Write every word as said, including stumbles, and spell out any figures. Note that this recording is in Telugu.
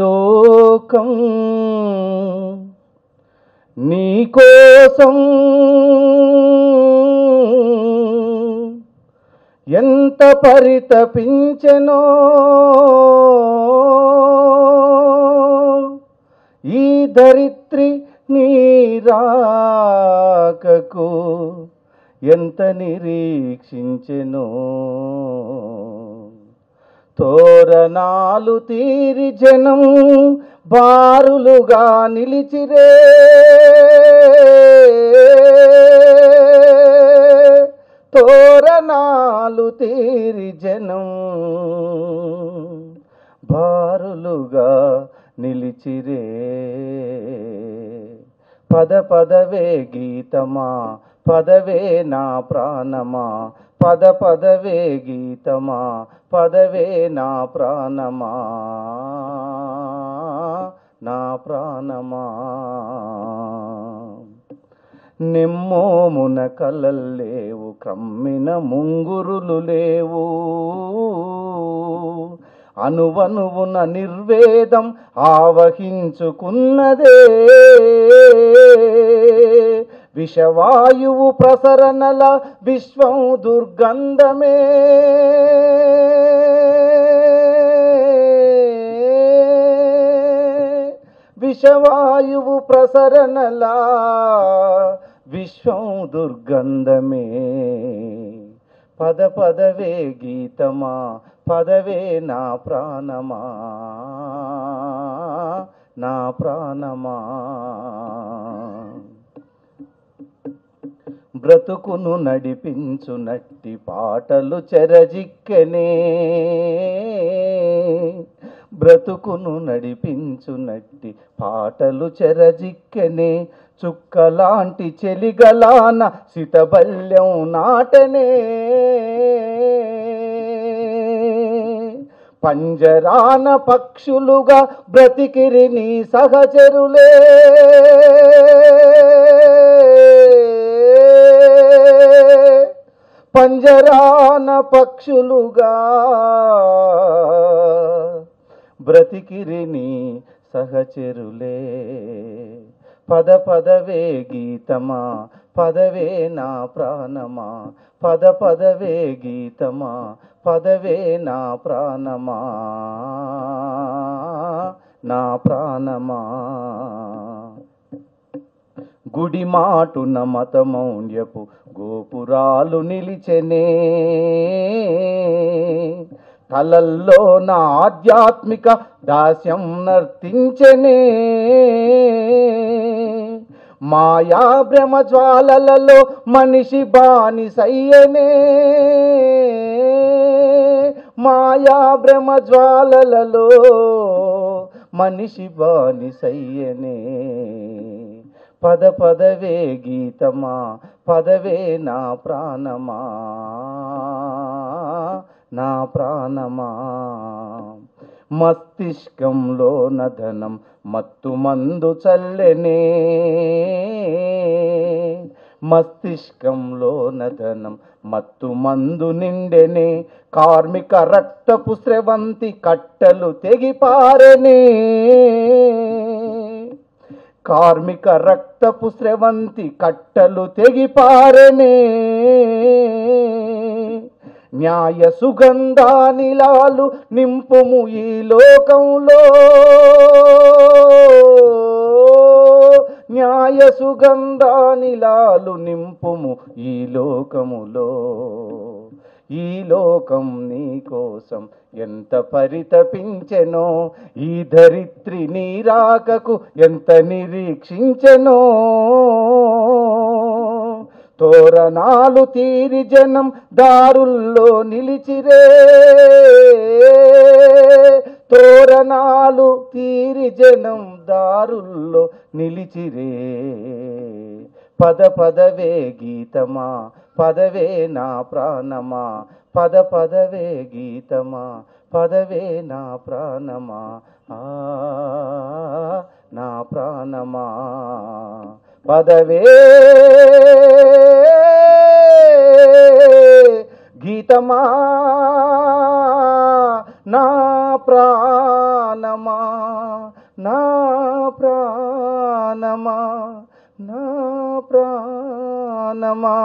लोकम नीकोसम ఎంత పరితపించెనో ఈ ధరిత్రి నీ రాకకు ఎంత నిరీక్షించెనో తోరణాలు తీరి జనం బారులుగా నిలిచిరే తోరణాలు తీరి జనం బారులుగా నిలిచిరే పద పదవే గీతమా పదవే నా ప్రాణమా పద పదవే గీతమా పదవే నా ప్రాణమా నా ప్రాణమా నిమ్మోమున కలల్లేవు క్రమ్మిన ముంగురులు లేవు అనువనువున నిర్వేదం ఆవహించుకున్నదే విషవాయువు ప్రసరణల విశ్వం దుర్గంధమే విషవాయువు ప్రసరణల విశ్వం దుర్గంధమే పద పదవే గీతమా పదవే నా ప్రాణమా నా ప్రాణమా బ్రతుకును నడిపించునట్టి పాటలు చెరజిక్కనే బ్రతుకును నడిపించునట్టి పాటలు చెరజిక్కనే చుక్కలాంటి చెలిగలాన సితబల్యం నాటనే పంజరాన పక్షులుగా బ్రతికిరి నీ సహచరులే పంజరాన పక్షులుగా బ్రతికిరి నీ సహచరులే పద పదవే గీతమా పదవే నా ప్రాణమా పద పదవే గీతమా పదవే నా ప్రాణమా నా ప్రాణమా గుడి మాటున మతమౌన్యపు గోపురాలు నిలిచెనే కలల్లో నా ఆధ్యాత్మిక దాస్యం నర్తించెనే మాయా భ్రమజ్వాలలలో మనిషి బానిసయ్యనే మాయా భ్రమజ్వాలలలో మనిషి బానిసయ్యనే పద పదవే గీతమా పదవే నా ప్రాణమా నా ప్రాణమా మస్తిష్కంలో నధనం మత్తు మందు చల్లెనే మస్తిష్కంలో నధనం మత్తు మందు నిండెనే కార్మిక రక్తపు స్రవంతి కట్టలు తెగిపారనే కార్మిక రక్తపు స్రవంతి కట్టలు తెగిపారనే న్యాయ సుగంధానిలాలు నింపుము ఈ లోకంలో న్యాయ సుగంధానిలాలు నింపుము ఈ లోకములో ఈ లోకం నీకోసం ఎంత పరితపించెనో ఈ ధరిత్రి నీ రాకకు ఎంత నిరీక్షించెనో తోరణాలు తీరి జనం దారుల్లో నిలిచిరే తోరణాలు తీరి జనం దారుల్లో నిలిచిరే పద పదవే గీతమా పదవే నా ప్రాణమా పద పదవే గీతమా పదవే నా ప్రాణమా ఆ నా ప్రాణమా పదవే గీతమా నా ప్రాణమా నా ప్రాణమా నా ప్రాణమా।